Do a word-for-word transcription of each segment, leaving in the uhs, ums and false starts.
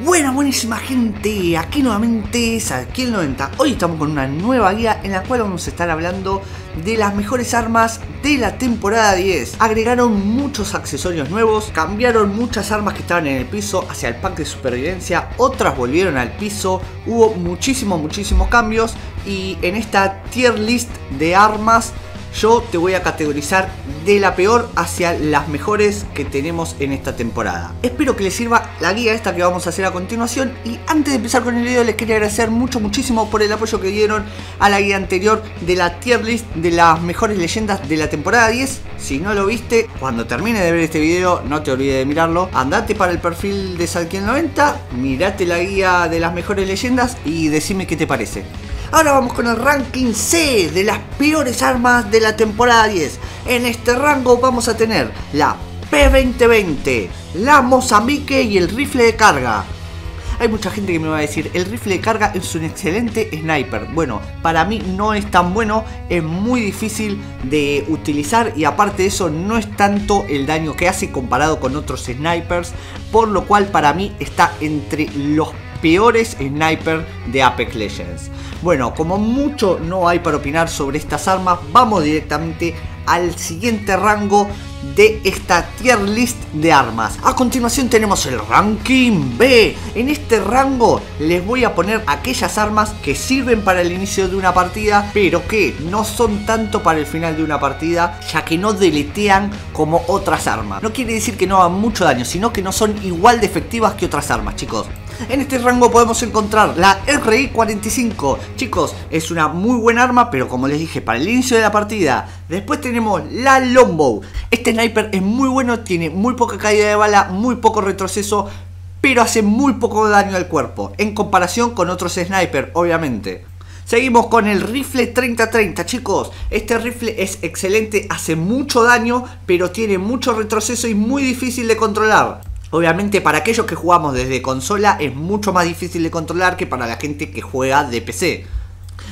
Buena, buenísima gente, aquí nuevamente Zadkiel noventa. Hoy estamos con una nueva guía en la cual vamos a estar hablando de las mejores armas de la temporada diez. Agregaron muchos accesorios nuevos, cambiaron muchas armas que estaban en el piso hacia el pack de supervivencia, otras volvieron al piso, hubo muchísimos, muchísimos cambios. Y en esta tier list de armas yo te voy a categorizar de la peor hacia las mejores que tenemos en esta temporada. Espero que les sirva la guía esta que vamos a hacer a continuación. Y antes de empezar con el video les quería agradecer mucho muchísimo por el apoyo que dieron a la guía anterior de la tier list de las mejores leyendas de la temporada diez. Si no lo viste, cuando termine de ver este video no te olvides de mirarlo. Andate para el perfil de Zadkiel noventa, mirate la guía de las mejores leyendas y decime qué te parece. Ahora vamos con el ranking C de las peores armas de la temporada diez. En este rango vamos a tener la P veinte veinte, la Mozambique y el rifle de carga. Hay mucha gente que me va a decir, el rifle de carga es un excelente sniper. Bueno, para mí no es tan bueno, es muy difícil de utilizar y aparte de eso no es tanto el daño que hace comparado con otros snipers, por lo cual para mí está entre los peores snipers de Apex Legends. Bueno, como mucho no hay para opinar sobre estas armas, vamos directamente al siguiente rango de esta tier list de armas. A continuación tenemos el ranking B. En este rango les voy a poner aquellas armas que sirven para el inicio de una partida, pero que no son tanto para el final de una partida, ya que no deletean como otras armas. No quiere decir que no hagan mucho daño, sino que no son igual de efectivas que otras armas, chicos. En este rango podemos encontrar la R I cuarenta y cinco. Chicos, es una muy buena arma, pero como les dije, para el inicio de la partida. Después tenemos la Longbow. Este sniper es muy bueno, tiene muy poca caída de bala, muy poco retroceso, pero hace muy poco daño al cuerpo, en comparación con otros snipers, obviamente. Seguimos con el rifle treinta treinta, chicos. Este rifle es excelente, hace mucho daño, pero tiene mucho retroceso y muy difícil de controlar. Obviamente para aquellos que jugamos desde consola es mucho más difícil de controlar que para la gente que juega de P C.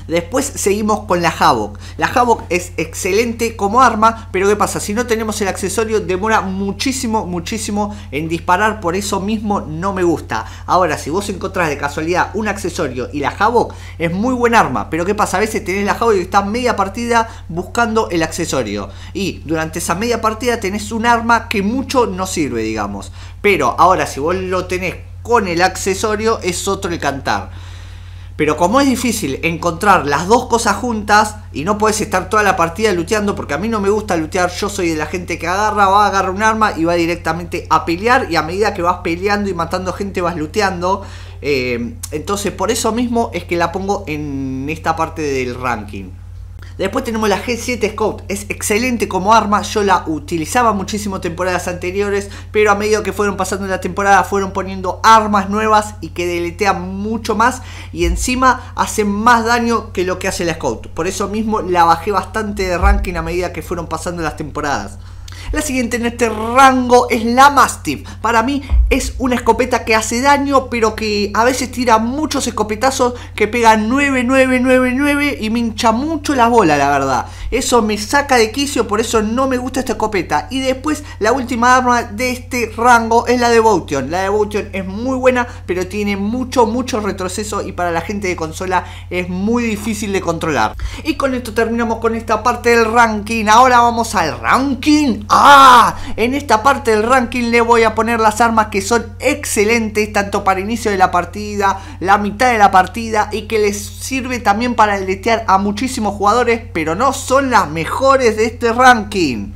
Después seguimos con la Havoc. La Havoc es excelente como arma, pero ¿qué pasa? Si no tenemos el accesorio demora muchísimo, muchísimo en disparar, por eso mismo no me gusta. Ahora, si vos encontrás de casualidad un accesorio y la Havoc, es muy buen arma, pero ¿qué pasa? A veces tenés la Havoc y estás media partida buscando el accesorio. Y durante esa media partida tenés un arma que mucho no sirve, digamos. Pero ahora si vos lo tenés con el accesorio es otro el cantar. Pero como es difícil encontrar las dos cosas juntas y no podés estar toda la partida looteando, porque a mí no me gusta lootear, yo soy de la gente que agarra, va a agarrar un arma y va directamente a pelear, y a medida que vas peleando y matando gente vas looteando. Eh, entonces por eso mismo es que la pongo en esta parte del ranking. Después tenemos la G siete Scout, es excelente como arma, yo la utilizaba muchísimo temporadas anteriores, pero a medida que fueron pasando la temporada fueron poniendo armas nuevas y que deletean mucho más y encima hacen más daño que lo que hace la Scout. Por eso mismo la bajé bastante de ranking a medida que fueron pasando las temporadas. La siguiente en este rango es la Mastiff. Para mí es una escopeta que hace daño, pero que a veces tira muchos escopetazos que pegan nueve, nueve, nueve, nueve y me hincha mucho la bola, la verdad. Eso me saca de quicio, por eso no me gusta esta escopeta. Y después la última arma de este rango es la Devotion. La Devotion es muy buena, pero tiene mucho, mucho retroceso y para la gente de consola es muy difícil de controlar. Y con esto terminamos con esta parte del ranking. Ahora vamos al ranking. ¡Ah! En esta parte del ranking le voy a poner las armas que son excelentes tanto para inicio de la partida, la mitad de la partida y que les sirve también para deletear a muchísimos jugadores, pero no son las mejores de este ranking.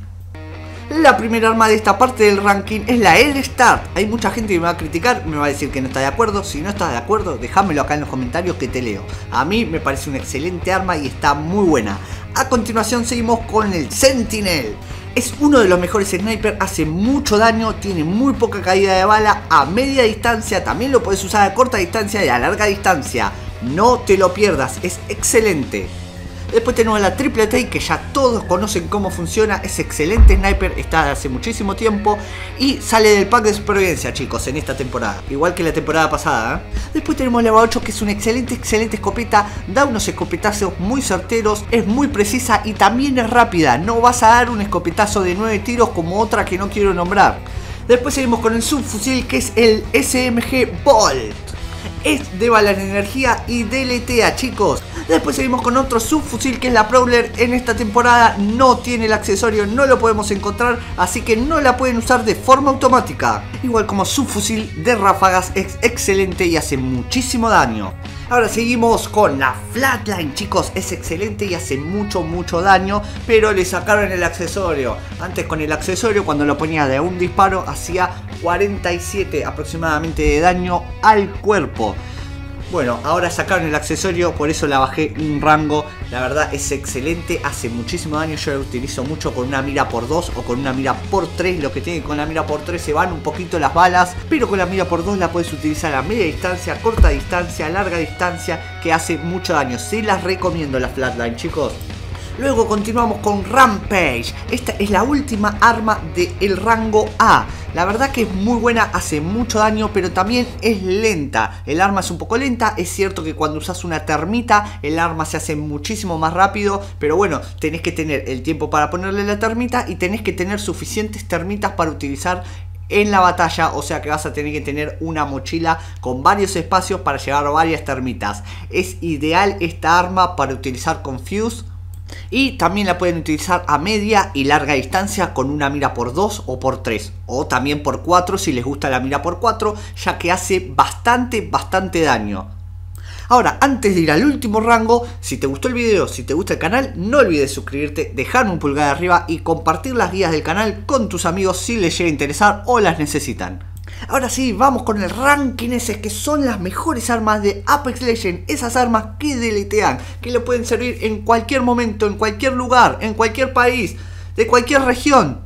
La primera arma de esta parte del ranking es la L-Start. Hay mucha gente que me va a criticar, me va a decir que no está de acuerdo. Si no estás de acuerdo, dejámelo acá en los comentarios que te leo. A mí me parece una excelente arma y está muy buena. A continuación seguimos con el Sentinel. Es uno de los mejores snipers, hace mucho daño, tiene muy poca caída de bala a media distancia, también lo podés usar a corta distancia y a larga distancia. No te lo pierdas, es excelente. Después tenemos la Triple Take, que ya todos conocen cómo funciona, es excelente sniper, está hace muchísimo tiempo y sale del pack de supervivencia, chicos, en esta temporada, igual que la temporada pasada, ¿eh? Después tenemos la V ocho, que es una excelente, excelente escopeta, da unos escopetazos muy certeros, es muy precisa y también es rápida, no vas a dar un escopetazo de nueve tiros como otra que no quiero nombrar. Después seguimos con el subfusil, que es el S M G Bolt. Es de balas de energía y deletea, chicos. Después seguimos con otro subfusil, que es la Prowler. En esta temporada no tiene el accesorio, no lo podemos encontrar, así que no la pueden usar de forma automática. Igual como subfusil de ráfagas, es excelente y hace muchísimo daño. Ahora seguimos con la Flatline, chicos. Es excelente y hace mucho, mucho daño, pero le sacaron el accesorio. Antes con el accesorio, cuando lo ponía de un disparo, hacía cuarenta y siete aproximadamente de daño al cuerpo. Bueno, ahora sacaron el accesorio, por eso la bajé un rango. La verdad es excelente, hace muchísimo daño. Yo la utilizo mucho con una mira por dos o con una mira por tres. Lo que tiene con la mira por tres se van un poquito las balas, pero con la mira por dos la puedes utilizar a media distancia, corta distancia, larga distancia, que hace mucho daño. Se las recomiendo la Flatline, chicos. Luego continuamos con Rampage. Esta es la última arma del rango A. La verdad que es muy buena, hace mucho daño, pero también es lenta. El arma es un poco lenta. Es cierto que cuando usas una termita, el arma se hace muchísimo más rápido, pero bueno, tenés que tener el tiempo para ponerle la termita y tenés que tener suficientes termitas para utilizar en la batalla, o sea que vas a tener que tener una mochila con varios espacios para llevar varias termitas. Es ideal esta arma para utilizar con fuse. Y también la pueden utilizar a media y larga distancia con una mira por dos o por tres. O también por cuatro si les gusta la mira por cuatro, ya que hace bastante, bastante daño. Ahora, antes de ir al último rango, si te gustó el video, si te gusta el canal, no olvides suscribirte, dejar un pulgar arriba y compartir las guías del canal con tus amigos si les llega a interesar o las necesitan. Ahora sí, vamos con el ranking ese, que son las mejores armas de Apex Legends. Esas armas que deletean, que le pueden servir en cualquier momento, en cualquier lugar, en cualquier país, de cualquier región.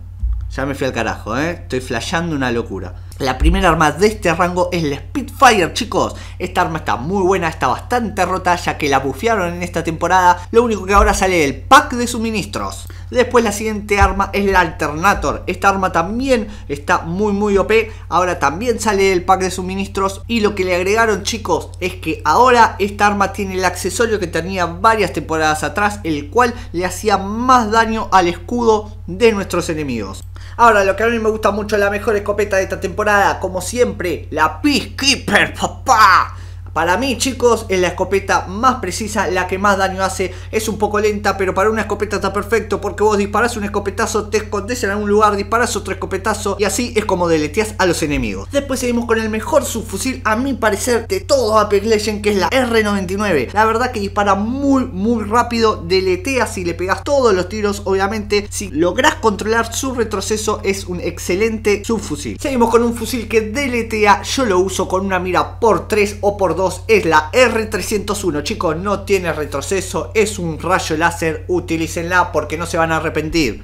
Ya me fui al carajo, ¿eh? Estoy flasheando una locura. La primera arma de este rango es la Spitfire, chicos. Esta arma está muy buena, está bastante rota, ya que la bufearon en esta temporada. Lo único que ahora sale del pack de suministros. Después la siguiente arma es la Alternator. Esta arma también está muy muy O P. Ahora también sale del pack de suministros. Y lo que le agregaron, chicos, es que ahora esta arma tiene el accesorio que tenía varias temporadas atrás, el cual le hacía más daño al escudo de nuestros enemigos. Ahora, lo que a mí me gusta mucho, la mejor escopeta de esta temporada, como siempre, la Peacekeeper, papá. Para mí, chicos, es la escopeta más precisa, la que más daño hace. Es un poco lenta, pero para una escopeta está perfecto, porque vos disparás un escopetazo, te escondés en algún lugar, disparás otro escopetazo, y así es como deleteás a los enemigos. Después seguimos con el mejor subfusil, a mi parecer, de todo Apex Legends, que es la R noventa y nueve. La verdad que dispara muy, muy rápido, deletea si le pegás todos los tiros, obviamente. Si lográs controlar su retroceso, es un excelente subfusil. Seguimos con un fusil que deletea. Yo lo uso con una mira por tres o por dos. Es la R trescientos uno, chicos. No tiene retroceso, es un rayo láser, utilícenla porque no se van a arrepentir.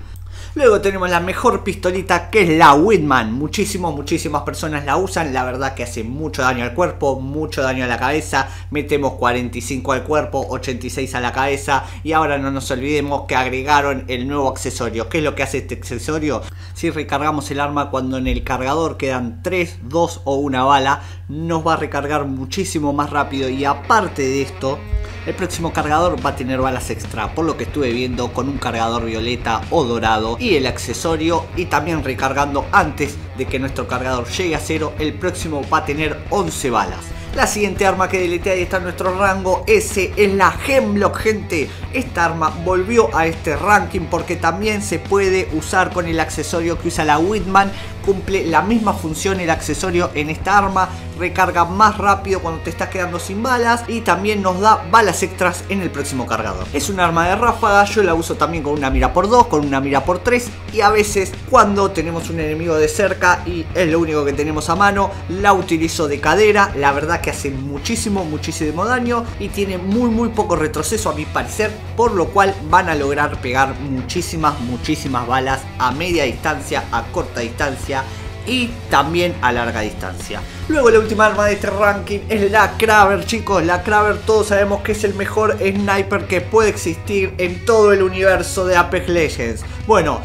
Luego tenemos la mejor pistolita, que es la Whitman. Muchísimas, muchísimas personas la usan. La verdad que hace mucho daño al cuerpo, mucho daño a la cabeza. Metemos cuarenta y cinco al cuerpo, ochenta y seis a la cabeza. Y ahora no nos olvidemos que agregaron el nuevo accesorio. ¿Qué es lo que hace este accesorio? Si recargamos el arma cuando en el cargador quedan tres, dos o una bala, nos va a recargar muchísimo más rápido. Y aparte de esto, el próximo cargador va a tener balas extra, por lo que estuve viendo, con un cargador violeta o dorado y el accesorio, y también recargando antes de que nuestro cargador llegue a cero, el próximo va a tener once balas. La siguiente arma que deletea y está en nuestro rango S es la Hemlock, gente. Esta arma volvió a este ranking porque también se puede usar con el accesorio que usa la Whitman. Cumple la misma función el accesorio en esta arma, recarga más rápido cuando te estás quedando sin balas y también nos da balas extras en el próximo cargador. Es un arma de ráfaga, yo la uso también con una mira por dos, con una mira por tres y a veces cuando tenemos un enemigo de cerca y es lo único que tenemos a mano, la utilizo de cadera. La verdad que hace muchísimo, muchísimo daño y tiene muy, muy poco retroceso a mi parecer, por lo cual van a lograr pegar muchísimas, muchísimas balas a media distancia, a corta distancia y también a larga distancia. Luego la última arma de este ranking es la Kraber, chicos. La Kraber todos sabemos que es el mejor sniper que puede existir en todo el universo de Apex Legends. Bueno,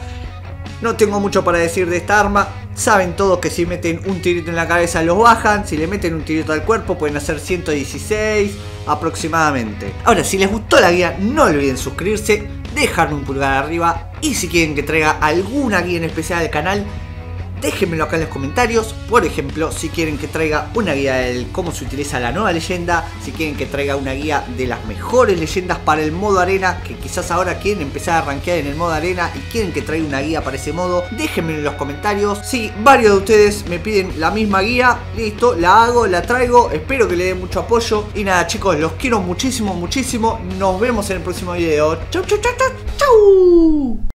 no tengo mucho para decir de esta arma. Saben todos que si meten un tirito en la cabeza los bajan. Si le meten un tirito al cuerpo pueden hacer ciento dieciséis aproximadamente. Ahora, si les gustó la guía no olviden suscribirse, dejarme un pulgar arriba y si quieren que traiga alguna guía en especial al canal, Déjenmelo acá en los comentarios, por ejemplo, si quieren que traiga una guía de cómo se utiliza la nueva leyenda, si quieren que traiga una guía de las mejores leyendas para el modo arena, que quizás ahora quieren empezar a rankear en el modo arena y quieren que traiga una guía para ese modo, déjenmelo en los comentarios. Si varios de ustedes me piden la misma guía, listo, la hago, la traigo, espero que le den mucho apoyo. Y nada chicos, los quiero muchísimo, muchísimo, nos vemos en el próximo video. Chau, chau, chau, chau, chau.